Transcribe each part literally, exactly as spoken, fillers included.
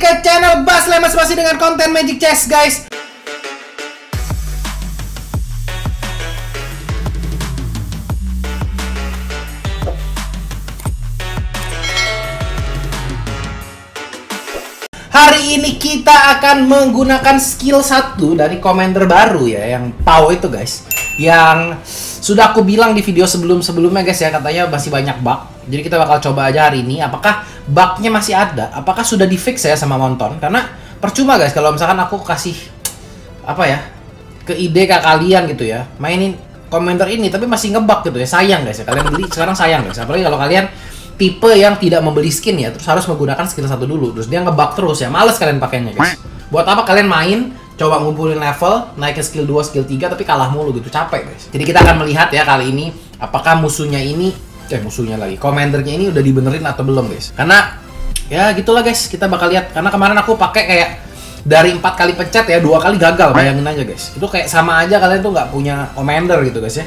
kembali ke channel Bas Lemes masih dengan konten Magic Chess, guys. Hari ini kita akan menggunakan skill satu dari commander baru ya, yang Pau itu, guys. Yang sudah aku bilang di video sebelum-sebelumnya, guys, ya, katanya masih banyak bug. Jadi kita bakal coba aja hari ini, apakah bugnya masih ada, apakah sudah di fix ya sama Monton. Karena percuma, guys, kalau misalkan aku kasih apa ya ke ide ke kalian gitu ya, mainin komentar ini tapi masih ngebug gitu ya, sayang, guys, ya. Kalian beli sekarang sayang, guys, apalagi kalau kalian tipe yang tidak membeli skin ya, terus harus menggunakan skill satu dulu, terus dia ngebug terus ya, males kalian pakainya, guys. Buat apa kalian main coba ngumpulin level, naik ke skill dua, skill tiga tapi kalah mulu gitu, capek, guys. Jadi kita akan melihat ya kali ini apakah musuhnya ini Eh, musuhnya lagi, komendernya ini udah dibenerin atau belum, guys. Karena ya gitulah, guys, kita bakal lihat. Karena kemarin aku pakai kayak dari empat kali pencet ya dua kali gagal, bayangin aja, guys. Itu kayak sama aja kalian tuh nggak punya komender gitu, guys, ya.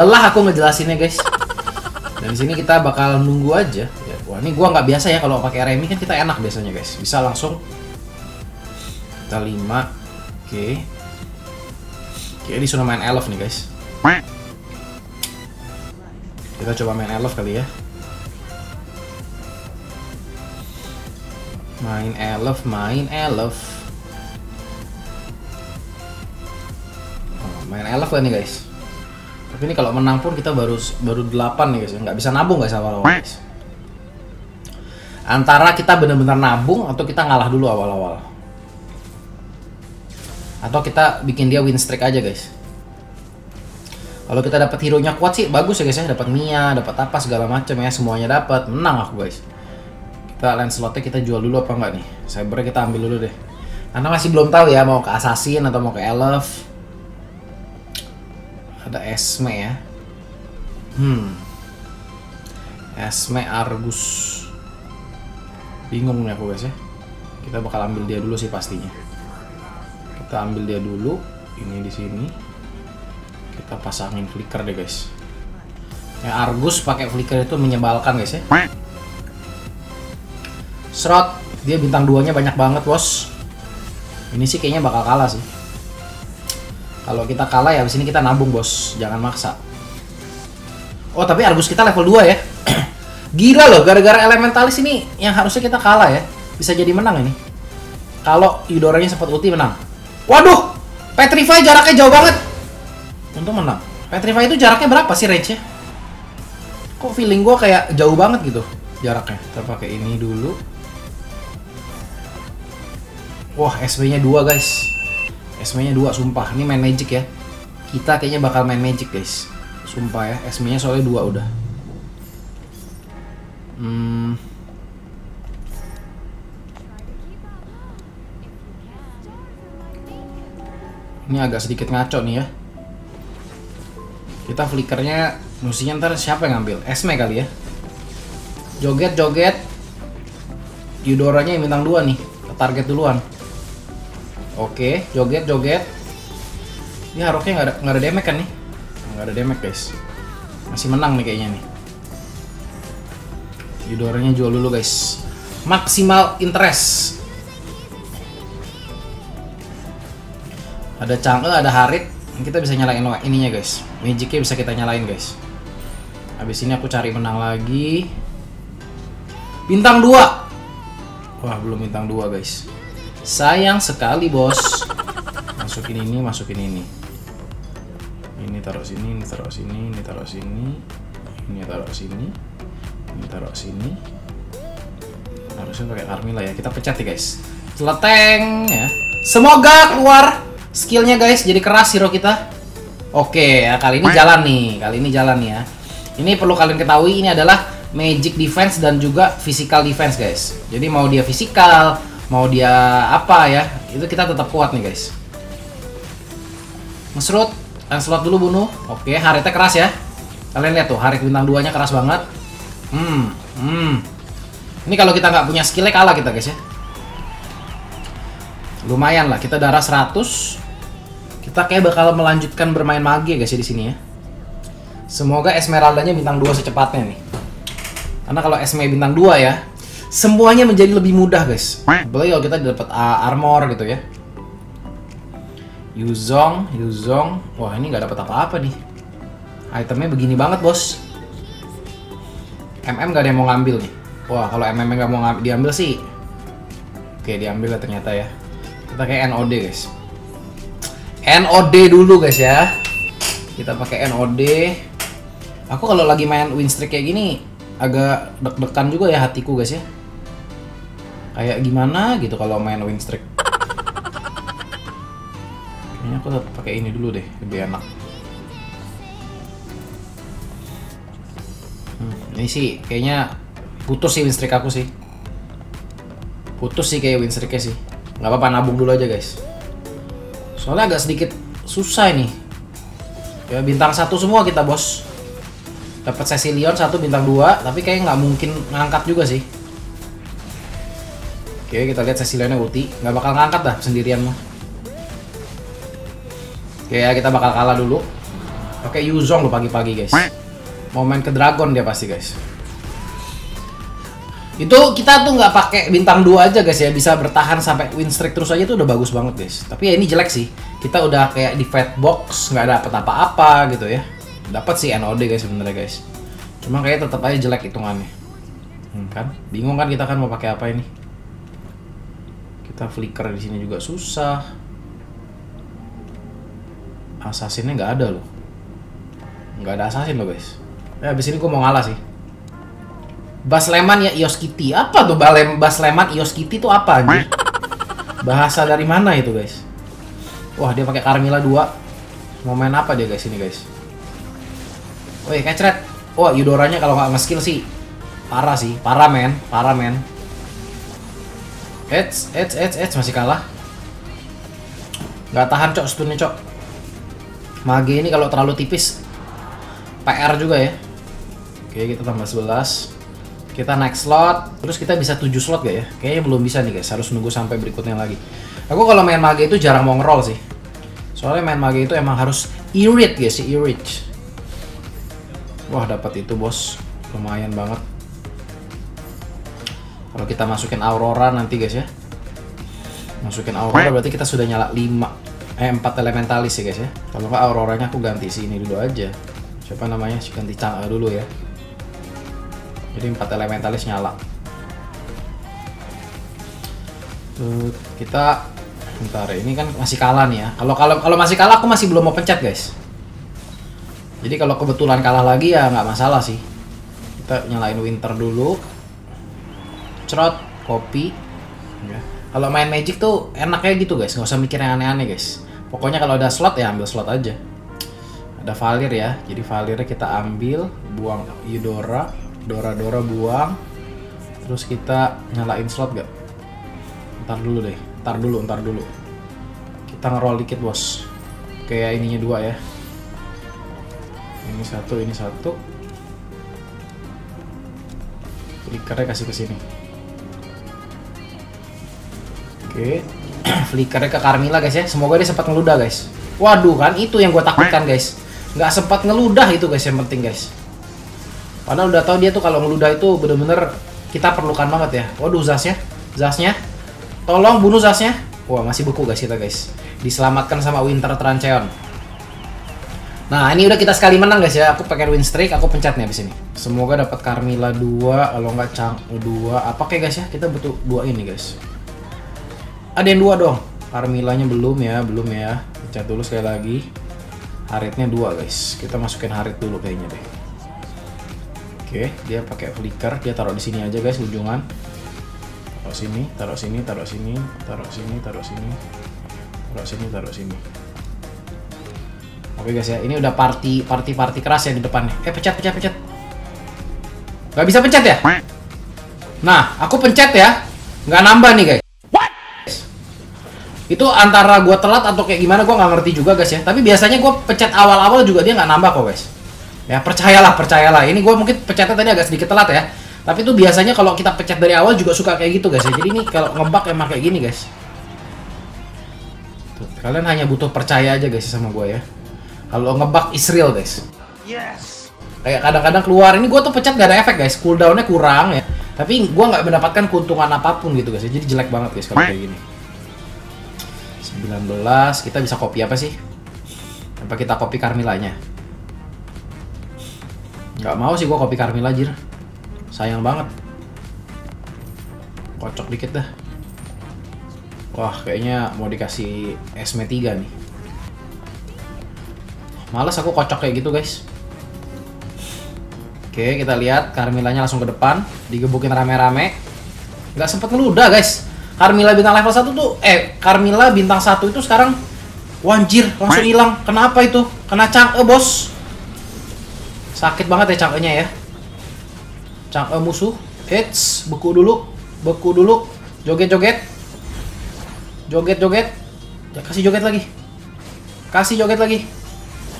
Lelah aku ngejelasinnya, guys. Dan di sini kita bakal nunggu aja. Ya, wah, ini gua nggak biasa ya kalau pakai remi, kan kita enak biasanya, guys. Bisa langsung kita lima. Oke. Oke, disuruh main elf nih, guys. Kita coba main elf kali ya. Main elf, main elf. Oh, main elf lah nih, guys. Tapi ini kalau menang pun kita baru baru delapan nih, guys. Nggak bisa nabung, guys, awal-awal, guys. Antara kita benar-benar nabung atau kita ngalah dulu awal-awal. Atau kita bikin dia win streak aja, guys. Kalau kita dapat hero-nya kuat sih bagus ya, guys, ya. Dapat Mia, dapat apa segala macam ya, semuanya dapat. Menang aku, guys. Kita Lancelot-nya kita jual dulu apa enggak nih? Cyber kita ambil dulu deh. Karena masih belum tahu ya mau ke Assassin atau mau ke Elf. Ada Esme ya. Hmm. Esme Argus. Bingung nih aku, guys, ya. Kita bakal ambil dia dulu sih pastinya. Kita ambil dia dulu. Ini di sini. Kita pasangin flicker deh, guys. Ya, Argus pakai flicker itu menyebalkan, guys, ya. Shroud, dia bintang duanya banyak banget, bos. Ini sih kayaknya bakal kalah sih. Kalau kita kalah ya abis ini kita nabung, bos. Jangan maksa. Oh, tapi Argus kita level dua ya. Gila loh, gara-gara elementalis ini yang harusnya kita kalah ya. Bisa jadi menang ini. Kalau Eudoranya sempat ulti menang. Waduh, Petrify jaraknya jauh banget. Untung menang. Petrify itu jaraknya berapa sih range-nya? Kok feeling gue kayak jauh banget gitu jaraknya. Kita pakai ini dulu. Wah, S B-nya dua, guys. S B-nya dua, sumpah. Ini main magic ya. Kita kayaknya bakal main magic, guys. Sumpah ya, S B-nya soalnya dua udah. Hmm. Ini agak sedikit ngaco nih ya. Kita flickernya musinya ntar siapa yang ngambil? Esme kali ya. Joget-joget. Eudoranya yang bintang dua nih. Ke target duluan. Oke, joget-joget. Ini harusnya nggak ada, nggak ada damage kan nih? Nggak ada damage, guys. Masih menang nih kayaknya nih. Eudoranya jual dulu, guys. Maksimal interest. Ada Chang'e, ada Harit. Kita bisa nyalain ininya, guys. Magicnya bisa kita nyalain, guys. Habis ini aku cari menang lagi. Bintang dua. Wah, belum bintang dua, guys. Sayang sekali, bos. Masukin ini, masukin ini. Ini taruh sini, ini taruh sini, ini taruh sini. Ini taruh sini. Ini taruh sini. Harusnya pakai Carmilla ya. Kita pecat ya, guys. Celeteng ya. Semoga keluar skillnya, guys, jadi keras hero kita. Oke, ya, kali ini jalan nih. Kali ini jalan ya. Ini perlu kalian ketahui, ini adalah magic defense dan juga physical defense, guys. Jadi mau dia physical, mau dia apa ya, itu kita tetap kuat nih, guys. Ngesrut, Lancelot dulu bunuh. Oke, Haritnya keras ya. Kalian lihat tuh, Harit bintang duanya keras banget. Hmm, hmm. Ini kalau kita nggak punya skillnya kalah kita, guys, ya. Lumayan lah, kita darah seratus. Kita kayak bakal melanjutkan bermain mage, guys, ya, di sini ya. Semoga Esmeralda-nya bintang dua secepatnya nih. Karena kalau Esme bintang dua ya, semuanya menjadi lebih mudah, guys. Apalagi kalau kita dapat uh, armor gitu ya. Yuzong, Yuzong. Wah, ini nggak dapat apa-apa nih. Itemnya begini banget, bos. M M nggak ada yang mau ngambil nih. Wah, kalau M M nggak mau ngambil, diambil sih. Oke, diambil lah ternyata ya. Kita pakai N O D, guys. N O D dulu, guys ya. Kita pakai N O D. Aku kalau lagi main win streak kayak gini agak deg-degan juga ya hatiku, guys ya. Kayak gimana gitu kalau main win streak. Kayaknya aku pakai ini dulu deh, lebih enak. Hmm, ini sih kayaknya putus sih win streak aku sih. Putus sih kayak win streaknya sih. Nggak apa-apa, nabung dulu aja, guys. Soalnya agak sedikit susah ini. Ya, bintang satu semua kita, bos. Dapat Cecilion satu bintang dua, tapi kayaknya nggak mungkin ngangkat juga sih. Oke, kita lihat Cecilionnya ulti, nggak bakal ngangkat dah sendirian mah. Oke ya, kita bakal kalah dulu. Oke, Yuzong lo pagi-pagi, guys. Mau main ke Dragon dia pasti, guys. Itu kita tuh nggak pakai bintang dua aja, guys ya, bisa bertahan sampai win streak terus aja tuh udah bagus banget, guys. Tapi ya ini jelek sih. Kita udah kayak di fat box, nggak dapet apa-apa gitu ya. Dapat sih N O D, guys, sebenarnya, guys. Cuma kayak tetap aja jelek hitungannya. Hmm, kan? Bingung kan kita kan mau pakai apa ini? Kita flicker di sini juga susah. Assassinnya nggak ada loh. Nggak ada assassin loh, guys. Eh, abis ini gue mau ngalah sih. Basleman ya Yoskiti. Apa tuh Balem Basleman Yoskiti itu apa anjir? Bahasa dari mana itu, guys? Wah, dia pakai Carmilla dua. Mau main apa dia, guys, ini, guys? Woi, kecret. Wah, Yudoranya kalau nggak nge-skill sih parah sih, parah men, parah men. Eits, eits, eits, eits, masih kalah. Nggak tahan, cok, stunnya, cok. Mage ini kalau terlalu tipis P R juga ya. Oke, kita tambah sebelas. Kita naik slot. Terus kita bisa tujuh slot gak ya? Kayaknya belum bisa nih, guys. Harus nunggu sampai berikutnya lagi. Aku kalau main mage itu jarang mau ngeroll sih. Soalnya main mage itu emang harus irit, guys, sih irit. Wah, dapat itu, bos, lumayan banget. Kalau kita masukin Aurora nanti, guys ya, masukin Aurora berarti kita sudah nyala lima eh empat elementalis ya, guys ya. Kalau nggak Auroranya aku ganti sini dulu aja. Siapa namanya? Ganti Chang'e dulu ya. Jadi empat elementalis nyala. Tuh, kita bentar, ini kan masih kalah nih ya. Kalau kalau kalau masih kalah aku masih belum mau pencet, guys. Jadi kalau kebetulan kalah lagi ya nggak masalah sih. Kita nyalain Winter dulu. Cerot, kopi. Kalau main Magic tuh enaknya gitu, guys, nggak usah mikir yang aneh-aneh, guys. Pokoknya kalau ada slot ya ambil slot aja. Ada Valir ya, jadi Valirnya kita ambil, buang Eudora, Dora-Dora buang. Terus kita nyalain slot gak? Ntar dulu deh, ntar dulu, ntar dulu. Kita ngeroll dikit, bos. Kayak ininya dua ya. Ini satu, ini satu. Flickernya kasih ke sini. Oke, flickernya ke Carmilla, guys ya. Semoga dia sempat ngeludah, guys. Waduh, kan itu yang gue takutkan, guys. Nggak sempat ngeludah itu, guys, yang penting, guys. Padahal udah tahu dia tuh kalau ngeludah itu bener-bener kita perlukan banget ya. Waduh, Zasnya, Zasnya, tolong bunuh Zasnya. Wah, masih beku, guys, kita, guys. Diselamatkan sama Winter Trancheon. Nah, ini udah kita sekali menang, guys ya. Aku pakai win streak, aku pencet nih abis ini. Semoga dapat Carmilla dua, kalau nggak Chang'e dua. Apa kayak, guys ya? Kita butuh dua ini, guys. Ada yang dua dong. Carmillanya belum ya, belum ya. Pencet dulu sekali lagi. Haritnya dua, guys. Kita masukin Harit dulu kayaknya deh. Oke, dia pakai flicker, dia taruh di sini aja, guys, ujungan. Taruh sini, taruh sini, taruh sini, taruh sini, taruh sini, taruh sini, taruh sini. Oke, guys ya, ini udah party party party keras ya di depannya. Eh, pencet pencet pencet. Gak bisa pencet ya? Nah, aku pencet ya, nggak nambah nih, guys. What? Itu antara gue telat atau kayak gimana gue nggak ngerti juga, guys ya. Tapi biasanya gue pencet awal-awal juga dia nggak nambah kok, guys. Ya percayalah percayalah. Ini gue mungkin pencetnya tadi agak sedikit telat ya. Tapi itu biasanya kalau kita pencet dari awal juga suka kayak gitu, guys ya. Jadi ini kalau ngebug emang kayak gini, guys. Tuh, kalian hanya butuh percaya aja, guys, sama gue ya. Kalau ngebug is real, guys. Yes. Kayak kadang-kadang keluar ini gue tuh pencet gak ada efek, guys. Cooldownnya kurang ya. Tapi gue nggak mendapatkan keuntungan apapun gitu guys, jadi jelek banget guys kalau kayak gini. Sembilan belas, kita bisa copy apa sih? Apa kita copy Carmillanya? Nggak mau sih gue copy Carmilla jir, sayang banget. Kocok dikit dah. Wah, kayaknya mau dikasih S M tiga nih. Males aku kocok kayak gitu guys. Oke, kita lihat Carmillanya langsung ke depan, digebukin rame-rame. Nggak sempet ngeludah guys. Carmilla bintang level satu tuh, eh Carmilla bintang satu itu sekarang wanjir, langsung hilang. Kenapa itu? Kena cangke bos. Sakit banget ya cangkenya ya. Cangke musuh. Hits, beku dulu, beku dulu. Joget-joget. Joget-joget. Ya, kasih joget lagi. Kasih joget lagi.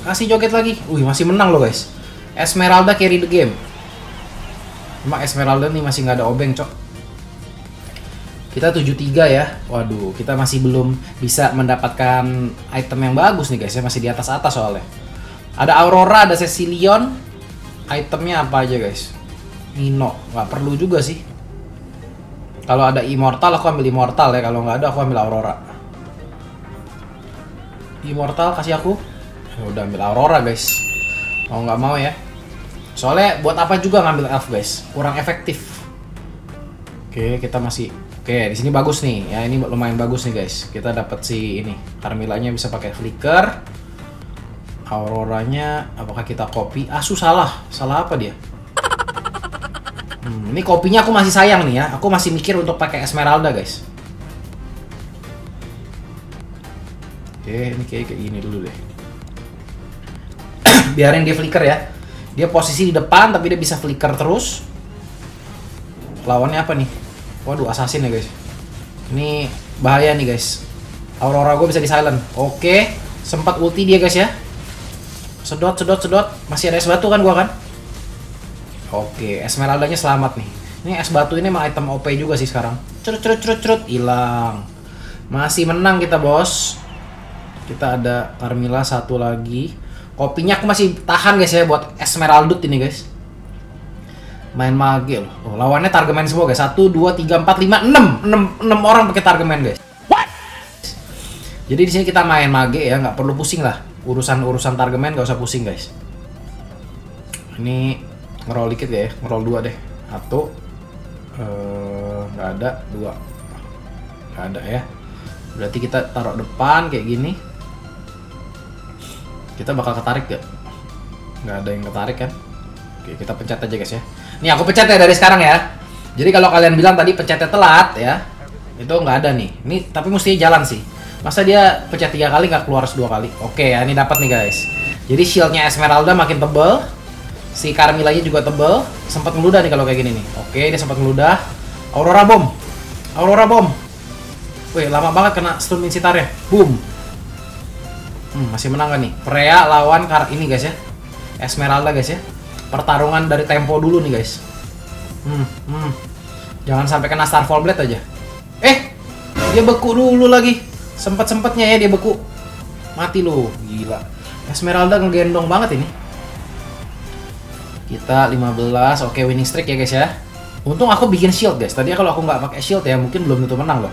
Kasih joget lagi. Wih, masih menang loh guys. Esmeralda carry the game. Emang Esmeralda nih masih nggak ada obeng, cok. Kita tujuh tiga ya. Waduh, kita masih belum bisa mendapatkan item yang bagus nih guys ya. Masih di atas-atas soalnya. Ada Aurora, ada Cecilion. Itemnya apa aja guys? Nino, nggak perlu juga sih. Kalau ada Immortal, aku ambil Immortal ya. Kalau nggak ada, aku ambil Aurora. Immortal kasih aku. Udah ambil Aurora guys. Mau nggak mau ya. Soalnya buat apa juga ngambil elf guys? Kurang efektif. Oke, kita masih. Oke, di sini bagus nih. Ya, ini lumayan bagus nih guys. Kita dapat si ini. Carmillanya bisa pakai flicker. Auroranya apakah kita copy? Ah, salah. Salah apa dia? Hmm, ini kopinya aku masih sayang nih ya. Aku masih mikir untuk pakai Esmeralda guys. Oke, ini kayak kayak gini dulu deh. Biarin dia flicker ya. Dia posisi di depan tapi dia bisa flicker terus. Lawannya apa nih? Waduh, assassin ya guys. Ini bahaya nih guys. Aurora gue bisa di silent. Oke, sempat ulti dia guys ya. Sedot, sedot, sedot. Masih ada es batu kan gua kan? Oke, Esmeraldanya selamat nih. Ini es batu ini emang item O P juga sih sekarang. Cerut, cerut, cerut, cerut. Hilang. Masih menang kita bos. Kita ada Carmilla satu lagi. Kopinya aku masih tahan guys ya buat Esmeraldut ini guys. Main mage loh. Oh, lawannya targeman semua guys. satu, dua, tiga, empat, lima, enam. enam orang pakai targeman guys. What? Jadi di sini kita main mage ya, nggak perlu pusing lah. Urusan-urusan targeman nggak usah pusing guys. Ini ngeroll dikit ya, ngeroll dua deh. Satu. Uh, nggak ada, dua. Nggak ada ya. Berarti kita taruh depan kayak gini. Kita bakal ketarik gak? Nggak ada yang ketarik kan? Oke, kita pencet aja guys ya. Nih aku pencet ya dari sekarang ya. Jadi kalau kalian bilang tadi pencetnya telat ya, itu nggak ada nih. Ini tapi mesti jalan sih. Masa dia pencet tiga kali nggak keluar dua kali? Oke ya, ini dapat nih guys. Jadi shieldnya Esmeralda makin tebel. Si Carmillanya juga tebel. Sempat ngeludah nih kalau kayak gini nih. Oke, dia sempat ngeludah. Aurora bom. Aurora bom. Wih, lama banget kena stun min sitarnya. Boom. Hmm, masih menang gak nih? Freya lawan kar ini guys ya, Esmeralda guys ya. Pertarungan dari tempo dulu nih guys. Hmm, hmm. Jangan sampai kena Starfall Blade aja. Eh, dia beku dulu lagi. Sempet-sempetnya ya dia beku. Mati loh, gila. Esmeralda ngegendong banget ini. Kita lima belas, oke winning streak ya guys ya. Untung aku bikin shield guys. Tadi kalau aku nggak pakai shield ya mungkin belum tentu menang loh.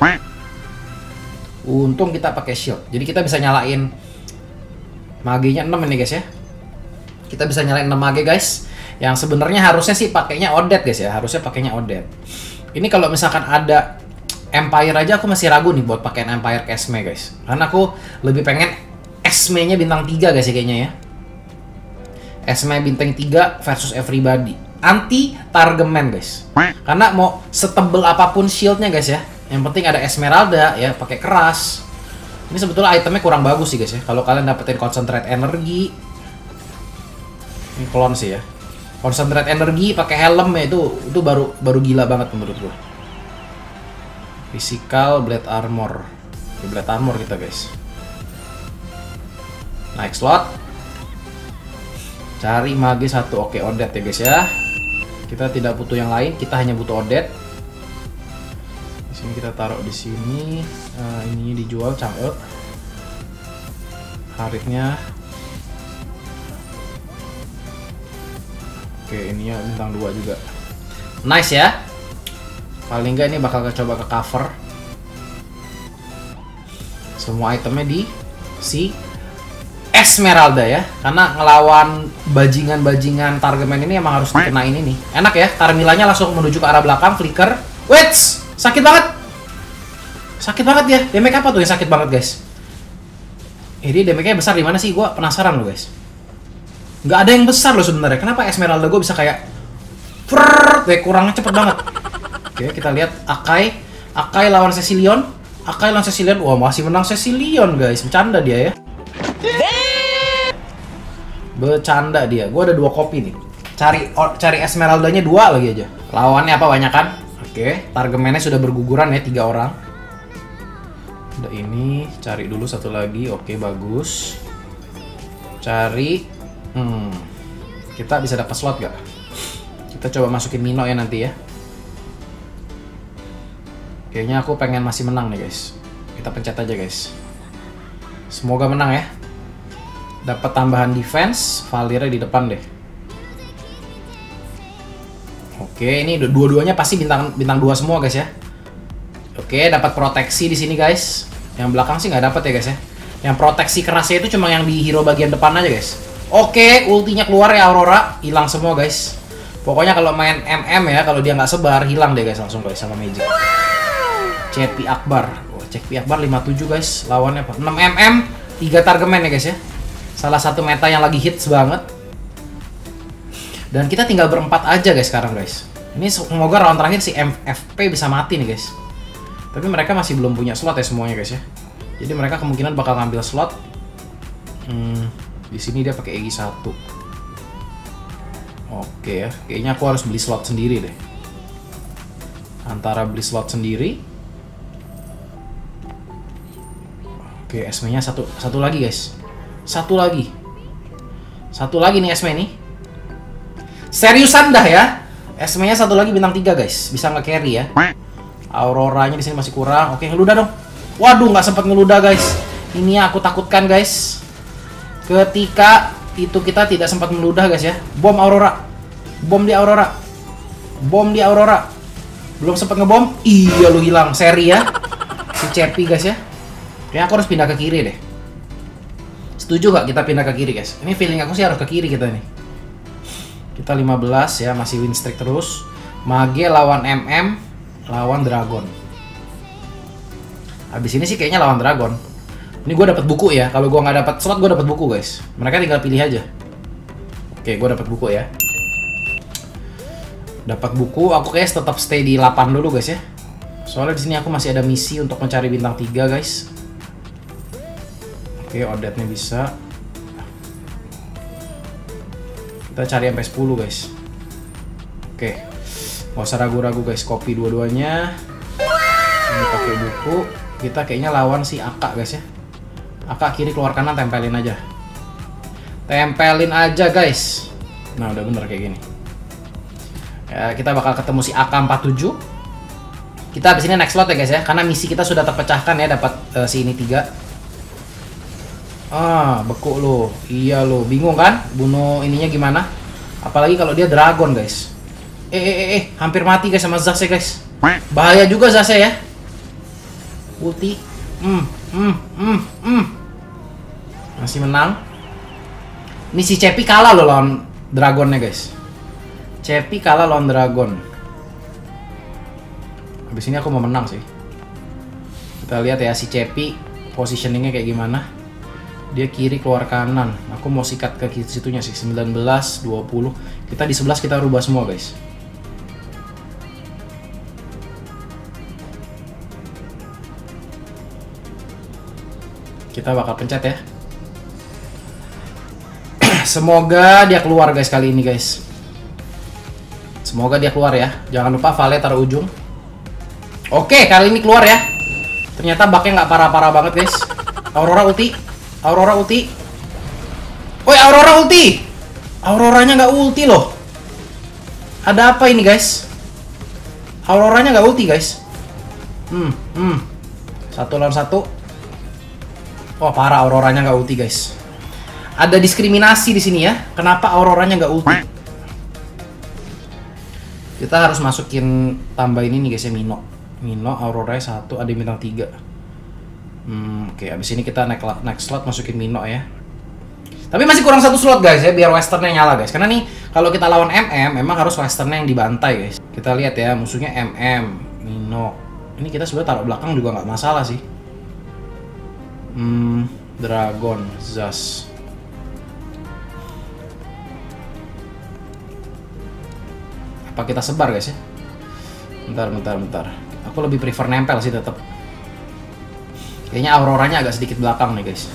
Untung kita pakai shield. Jadi kita bisa nyalain magenya enam ini guys ya. Kita bisa nyalain enam mage guys. Yang sebenarnya harusnya sih pakainya Odette guys ya. Harusnya pakainya Odette. Ini kalau misalkan ada Empire aja aku masih ragu nih buat pakaian Empire ke Esme guys. Karena aku lebih pengen Esme-nya bintang tiga guys ya kayaknya ya. Esme bintang tiga versus everybody. Anti targeman guys. Karena mau setebel apapun shieldnya guys ya. Yang penting ada Esmeralda ya, pakai keras. Ini sebetulnya itemnya kurang bagus sih guys ya. Kalau kalian dapetin Concentrate Energi, ini klon sih ya. Concentrate Energi pakai helm ya, itu itu baru baru gila banget menurut gua. Physical Blade Armor, ini Blade Armor kita guys. Naik slot, cari mage satu, oke Odette ya guys ya. Kita tidak butuh yang lain, kita hanya butuh Odette. Sini kita taruh di sini, uh, ini dijual cangkul, hariknya, oke ini ya bintang dua juga, nice ya. Paling nggak ini bakal coba ke cover semua itemnya di si Esmeralda ya, karena ngelawan bajingan-bajingan Targeman ini emang harus dikenain ini nih. Enak ya, Tarmilanya langsung menuju ke arah belakang, flicker. Wait, sakit banget, sakit banget ya. Damage apa tuh yang sakit banget guys? Ini damage-nya besar di mana sih? Gue penasaran loh guys. Nggak ada yang besar loh sebenarnya. Kenapa Esmeralda gue bisa kayak, prrrr, kayak kurangnya cepet banget? Oke, kita lihat Akai, Akai lawan Cecilion, Akai lawan Cecilion. Wah masih menang Cecilion guys, bercanda dia ya. Bercanda dia, gue ada dua kopi nih. Cari or, cari Esmeraldanya dua lagi aja. Lawannya apa banyak kan? Oke, Targemannya sudah berguguran ya, tiga orang. Udah ini, cari dulu satu lagi. Oke bagus. Cari, hmm, kita bisa dapat slot gak? Kita coba masukin Mino ya nanti ya. Kayaknya aku pengen masih menang nih guys. Kita pencet aja guys. Semoga menang ya. Dapat tambahan defense, Valirnya di depan deh. Oke, ini dua-duanya pasti bintang bintang dua semua guys ya. Oke, dapat proteksi di sini guys. Yang belakang sih nggak dapat ya guys ya. Yang proteksi kerasnya itu cuma yang di hero bagian depan aja guys. Oke, ultinya keluar ya Aurora, hilang semua guys. Pokoknya kalau main M M ya, kalau dia nggak sebar hilang deh guys langsung guys sama Magic. C P Akbar, oh, C P Akbar lima puluh tujuh guys. Lawannya apa? enam M M, tiga Targeman ya guys ya. Salah satu meta yang lagi hits banget. Dan kita tinggal berempat aja guys sekarang guys. Ini semoga round terakhir si M F P bisa mati nih guys. Tapi mereka masih belum punya slot ya semuanya guys ya. Jadi mereka kemungkinan bakal ngambil slot. Hmm, di sini dia pakai Egi satu. Oke ya, kayaknya aku harus beli slot sendiri deh. Antara beli slot sendiri. Oke, S M-nya satu satu lagi guys. Satu lagi. Satu lagi nih Esme nih. Seriusan dah ya. Esme-nya satu lagi bintang tiga guys. Bisa nge-carry ya. Auroranya di sini masih kurang. Oke, ngeludah dong. Waduh, nggak sempat ngeludah guys. Ini yang aku takutkan guys. Ketika itu kita tidak sempat meludah guys ya. Bom Aurora. Bom di Aurora. Bom di Aurora. Belum sempat ngebom. Iya lu hilang seri ya. Si Cepi guys ya. Kayaknya aku harus pindah ke kiri deh. Setuju gak kita pindah ke kiri guys? Ini feeling aku sih harus ke kiri kita nih. Kita lima belas ya, masih win streak terus. Mage lawan M M, lawan Dragon. Habis ini sih kayaknya lawan Dragon. Ini gue dapat buku ya. Kalau gue nggak dapat slot, gue dapat buku guys. Mereka tinggal pilih aja. Oke, gue dapat buku ya. Dapat buku, aku kayaknya tetap stay di delapan dulu guys ya. Soalnya di sini aku masih ada misi untuk mencari bintang tiga guys. Oke, Odette-nya bisa. Kita cari sampai sepuluh guys. Oke, nggak usah ragu-ragu guys. Copy dua-duanya. Ini pakai buku. Kita kayaknya lawan si Aka guys ya. Aka kiri keluar kanan, tempelin aja. Tempelin aja guys. Nah udah bener kayak gini. Ya, kita bakal ketemu si Aka empat puluh tujuh. Kita abis ini next slot ya guys ya. Karena misi kita sudah terpecahkan ya. Dapat uh, si ini tiga. Ah, beku lo. Iya lo, bingung kan? Bunuh ininya gimana? Apalagi kalau dia Dragon, guys. Eh, eh, eh, eh. Hampir mati guys sama Zase, guys. Bahaya juga Zase ya. Ulti. Hmm, hmm, hmm, hmm. Masih menang. Ini si Cepi kalah lo lawan Dragonnya, guys. Cepi kalah lawan Dragon. Habis ini aku mau menang sih. Kita lihat ya si Cepi positioningnya kayak gimana. Dia kiri keluar kanan. Aku mau sikat ke situnya sih. Sembilan belas, dua puluh. Kita di sebelas kita rubah semua guys. Kita bakal pencet ya. Semoga dia keluar guys kali ini guys. Semoga dia keluar ya. Jangan lupa Vale taruh ujung. Oke, kali ini keluar ya. Ternyata bugnya nggak parah-parah banget guys. Aurora ulti. Aurora ulti. Woi, Aurora ulti. Auroranya nggak ulti loh. Ada apa ini guys? Auroranya nggak ulti guys. Hmm, hmm. Satu lawan satu. Wah, parah Auroranya nggak ulti guys. Ada diskriminasi di sini ya. Kenapa Auroranya nggak ulti? Kita harus masukin tambahin ini nih guys ya, Mino. Mino Aurora satu ada bintang tiga. Hmm, oke, okay. Abis ini kita naik next slot masukin Mino ya. Tapi masih kurang satu slot guys ya, biar westernnya nyala guys. Karena nih kalau kita lawan M M, memang harus westernnya yang dibantai guys. Kita lihat ya, musuhnya M M, Mino. Ini kita sebenarnya taruh belakang juga nggak masalah sih. Hmm, Dragon, Zas. Apa kita sebar guys ya? Bentar, bentar, bentar. Aku lebih prefer nempel sih tetap. Kayaknya Auroranya agak sedikit belakang nih guys.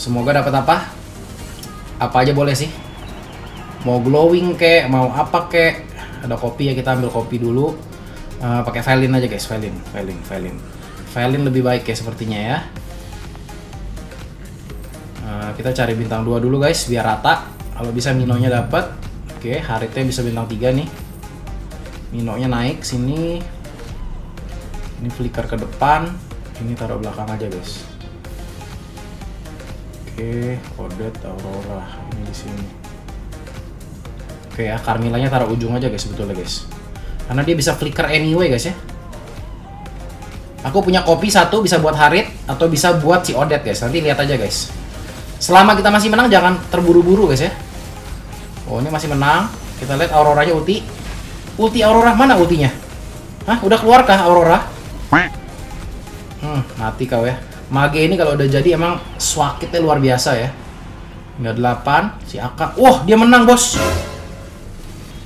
Semoga dapat apa? Apa aja boleh sih. Mau glowing kek, mau apa kek. Ada kopi ya, kita ambil kopi dulu. Uh, pakai Felin aja guys, Felin, Felin, Felin. Felin lebih baik ya sepertinya ya. Uh, kita cari bintang dua dulu guys, biar rata. Kalau bisa Minonya dapat. Oke, okay, Haritnya bisa bintang tiga nih. Minonya naik sini. Ini flicker ke depan. Ini taruh belakang aja guys. Oke, Odette, Aurora ini di sini. Oke ya, Carmillanya taruh ujung aja guys sebetulnya guys. Karena dia bisa flicker anyway guys ya. Aku punya kopi satu bisa buat Harit atau bisa buat si Odette guys. Nanti lihat aja guys. Selama kita masih menang jangan terburu-buru guys ya. Oh, ini masih menang. Kita lihat Auroranya ulti. Ulti Aurora mana ultinya? Hah, udah keluarkah Aurora? Hmm, mati kau ya. Mage ini kalau udah jadi emang swakitnya luar biasa ya. tiga delapan si Aka. Wah, dia menang, Bos.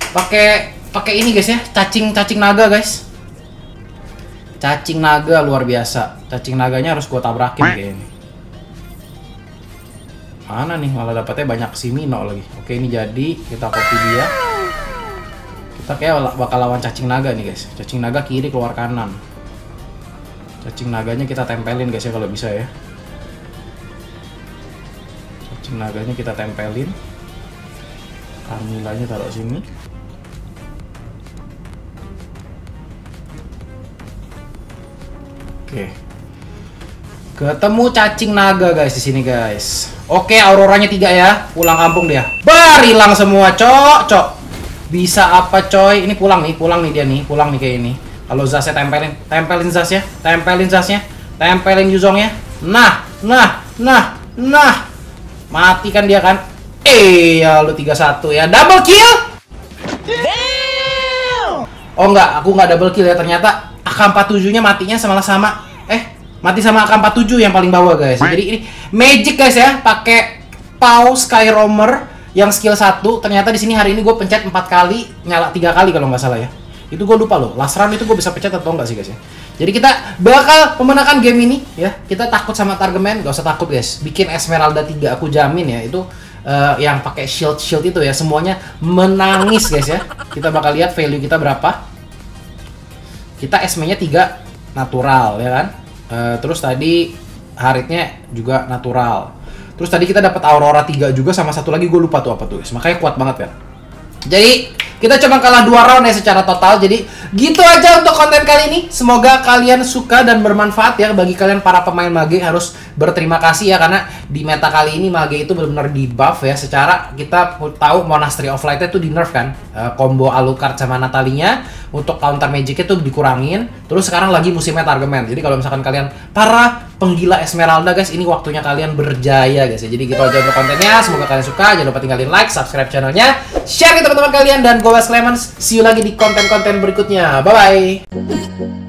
Pakai pakai ini guys ya, cacing-cacing naga guys. Cacing naga luar biasa. Cacing naganya harus gua tabrakin kayaknya. Mana nih, malah dapatnya banyak si Mino lagi. Oke, ini jadi kita copy dia. Kita kayak bakal lawan cacing naga nih guys. Cacing naga kiri keluar kanan. Cacing naganya kita tempelin guys ya kalau bisa ya. Cacing naganya kita tempelin. Carmillanya taruh sini. Oke. Ketemu cacing naga guys di sini guys. Oke, Auroranya tiga ya. Pulang kampung dia. Bar, hilang semua, cok, cok. Bisa apa coy? Ini pulang nih, pulang nih dia nih, pulang nih kayak ini. Kalau Zasnya tempelin, tempelin Zasnya, tempelin Zasnya, tempelin Yuzongnya. Nah, nah, nah, nah. Mati kan dia kan? Eh, ya lu tiga satu ya. Double kill? Damn! Oh enggak, aku enggak double kill ya ternyata. A K empat puluh tujuh-nya matinya sama sama eh mati sama A K empat puluh tujuh yang paling bawah guys. Jadi ini magic guys ya, pakai Pau Skyroamer yang skill satu. Ternyata di sini hari ini gue pencet empat kali, nyala tiga kali kalau nggak salah ya. Itu gue lupa loh, last round itu gue bisa pencet atau enggak sih guys ya. Jadi kita bakal memenangkan game ini ya. Kita takut sama Targeman, gak usah takut guys. Bikin Esmeralda tiga, aku jamin ya. Itu uh, yang pakai shield-shield itu ya, semuanya menangis guys ya. Kita bakal lihat value kita berapa. Kita S M-nya tiga natural ya kan. uh, Terus tadi Haritnya juga natural. Terus tadi kita dapat Aurora tiga juga sama satu lagi gue lupa tuh apa tuh guys. Makanya kuat banget ya. Jadi kita cuma kalah dua round ya secara total. Jadi gitu aja untuk konten kali ini. Semoga kalian suka dan bermanfaat ya. Bagi kalian para pemain Mage harus berterima kasih ya. Karena di meta kali ini Mage itu benar-benar di buff ya. Secara kita tahu Monastery of Light itu di nerf kan. E, combo Alucard sama Natalinya. Untuk counter magicnya tuh dikurangin. Terus sekarang lagi musimnya Targeman. Jadi kalau misalkan kalian para penggila Esmeralda guys, ini waktunya kalian berjaya guys ya. Jadi gitu aja untuk kontennya. Semoga kalian suka. Jangan lupa tinggalin like, subscribe channelnya. Share ke teman-teman kalian. Dan gue Wes Clemens, see you lagi di konten-konten berikutnya. Bye-bye!